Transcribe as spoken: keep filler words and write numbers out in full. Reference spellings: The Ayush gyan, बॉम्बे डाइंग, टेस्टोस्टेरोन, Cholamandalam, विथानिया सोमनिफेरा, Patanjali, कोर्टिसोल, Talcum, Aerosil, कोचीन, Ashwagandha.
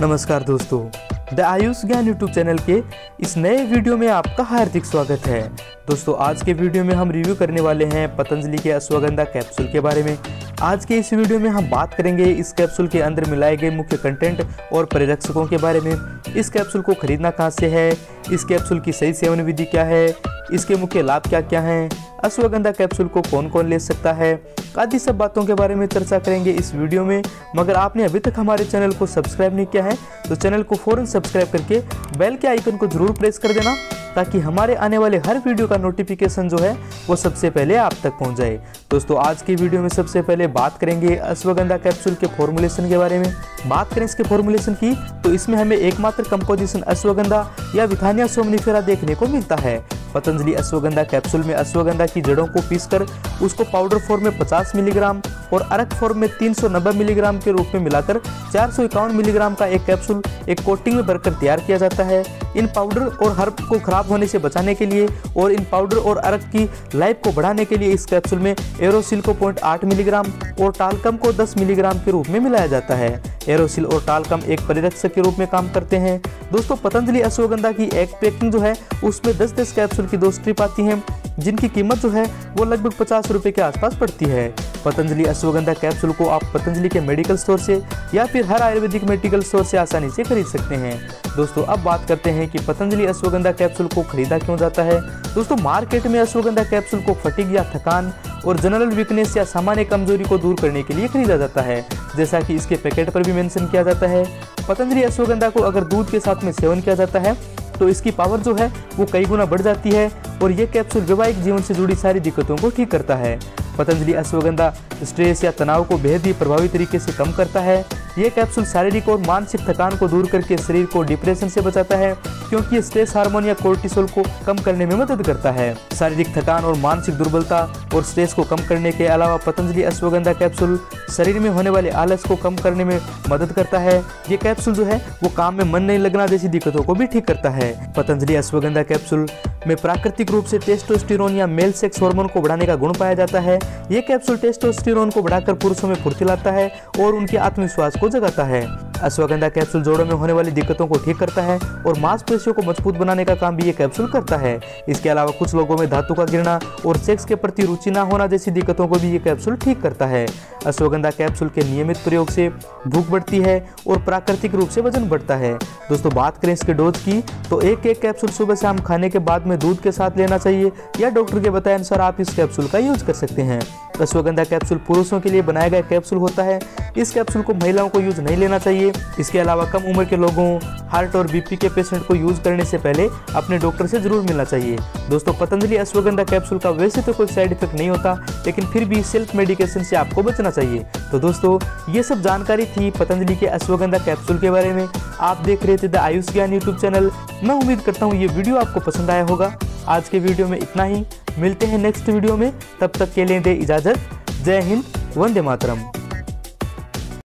नमस्कार दोस्तों, द आयुष ज्ञान यूट्यूब चैनल के इस नए वीडियो में आपका हार्दिक स्वागत है। दोस्तों आज के वीडियो में हम रिव्यू करने वाले हैं पतंजलि के अश्वगंधा कैप्सूल के बारे में। आज के इस वीडियो में हम बात करेंगे इस कैप्सूल के अंदर मिलाए गए मुख्य कंटेंट और परिरक्षकों के बारे में। इस कैप्सूल को खरीदना कहाँ से है, इस कैप्सूल की सही सेवन विधि क्या है, इसके मुख्य लाभ क्या क्या हैं, अश्वगंधा कैप्सूल को कौन कौन ले सकता है आदि सब बातों के बारे में चर्चा करेंगे इस वीडियो में। मगर आपने अभी तक हमारे चैनल को सब्सक्राइब नहीं किया है तो चैनल को फौरन सब्सक्राइब करके बेल के आइकन को जरूर प्रेस कर देना, ताकि हमारे आने वाले हर वीडियो का नोटिफिकेशन जो है वो सबसे पहले आप तक पहुंच जाए। दोस्तों आज की वीडियो में सबसे पहले बात करेंगे अश्वगंधा कैप्सूल के फॉर्मुलेशन के बारे में। बात करें इसके फॉर्मुलेशन की तो इसमें हमें एकमात्र कंपोजिशन अश्वगंधा या विथानिया सोमनिफेरा देखने को मिलता है। पतंजलि अश्वगंधा कैप्सूल में अश्वगंधा की जड़ों को पीसकर उसको पाउडर फॉर्म में पचास मिलीग्राम और अरक फॉर्म में तीन सौ नब्बे मिलीग्राम के रूप में मिलाकर चार सौ इक्यावन मिलीग्राम का एक कैप्सूल एक कोटिंग में भरकर तैयार किया जाता है। इन पाउडर और हर्ब को खराब होने से बचाने के लिए और इन पाउडर और अरक की लाइफ को बढ़ाने के लिए इस कैप्सूल में एरोसिल को पॉइंट आठ मिलीग्राम और टालकम को दस मिलीग्राम के रूप में मिलाया जाता है। एरोसिल और टालकम एक परिरक्षक के रूप में काम करते हैं। दोस्तों पतंजलि अश्वगंधा की एक पैकिंग जो है उसमें दस दस कैप्सूल की दो स्ट्रिप आती हैं, जिनकी कीमत जो है वो लगभग पचास रुपये के आसपास पड़ती है। पतंजलि अश्वगंधा कैप्सूल को आप पतंजलि के मेडिकल स्टोर से या फिर हर आयुर्वेदिक मेडिकल स्टोर से आसानी से खरीद सकते हैं। दोस्तों अब बात करते हैं कि पतंजलि अश्वगंधा कैप्सूल को खरीदा क्यों जाता है। दोस्तों मार्केट में अश्वगंधा कैप्सूल को फटीग या थकान और जनरल वीकनेस या सामान्य कमजोरी को दूर करने के लिए खरीदा जाता है, जैसा कि इसके पैकेट पर भी मेंशन किया जाता है। पतंजलि अश्वगंधा को अगर दूध के साथ में सेवन किया जाता है तो इसकी पावर जो है वो कई गुना बढ़ जाती है और यह कैप्सूल वैवाहिक जीवन से जुड़ी सारी दिक्कतों को ठीक करता है। पतंजलि अश्वगंधा स्ट्रेस या तनाव को बेहद ही प्रभावी तरीके से कम करता है। यह कैप्सूल शारीरिक और मानसिक थकान को दूर करके शरीर को डिप्रेशन से बचाता है, क्योंकि स्ट्रेस हार्मोन या कोर्टिसोल को कम करने में मदद करता है। शारीरिक थकान और मानसिक दुर्बलता और स्ट्रेस को कम करने के अलावा पतंजलि अश्वगंधा कैप्सूल शरीर में होने वाले आलस को कम करने में मदद करता है। ये कैप्सूल जो है वो काम में मन नहीं लगना जैसी दिक्कतों को भी ठीक करता है। पतंजलि अश्वगंधा कैप्सूल में प्राकृतिक रूप से टेस्टोस्टेरोन या मेल सेक्स हार्मोन को बढ़ाने का गुण पाया जाता है। ये कैप्सूल टेस्टोस्टेरोन को बढ़ाकर पुरुषों में फुर्ती लाता है और उनके आत्मविश्वास को जगाता है। अश्वगंधा कैप्सूल जोड़ों में होने वाली दिक्कतों को ठीक करता है और मांसपेशियों को मजबूत बनाने का काम भी ये कैप्सूल करता है। इसके अलावा कुछ लोगों में धातु का गिरना और सेक्स के प्रति रुचि न होना जैसी दिक्कतों को भी ये कैप्सूल ठीक करता है। अश्वगंधा कैप्सूल के नियमित प्रयोग से भूख बढ़ती है और प्राकृतिक रूप से वजन बढ़ता है। दोस्तों बात करें इसके डोज की तो एक एक कैप्सूल सुबह शाम खाने के बाद में दूध के साथ लेना चाहिए या डॉक्टर के बताए अनुसार आप इस कैप्सूल का यूज कर सकते हैं। अश्वगंधा कैप्सूल पुरुषों के लिए बनाया गया कैप्सूल होता है। इस कैप्सूल को महिलाओं को यूज नहीं लेना चाहिए। इसके अलावा कम उम्र के लोगों, हार्ट और बीपी के पेशेंट को यूज करने से पहले अपने डॉक्टर से जरूर मिलना चाहिए। दोस्तों पतंजलि अश्वगंधा कैप्सूल का वैसे तो कोई साइड इफेक्ट नहीं होता, लेकिन फिर भी सेल्फ मेडिकेशन से आपको बचना चाहिए। तो दोस्तों ये सब जानकारी थी पतंजलि के अश्वगंधा कैप्सूल के बारे में। आप देख रहे थे द आयुष ज्ञान यूट्यूब चैनल। मैं उम्मीद करता हूँ ये वीडियो आपको पसंद आया होगा। आज के वीडियो में इतना ही, मिलते हैं नेक्स्ट वीडियो में। तब तक के लिए दे इजाजत। जय हिंद, वंदे मातरम।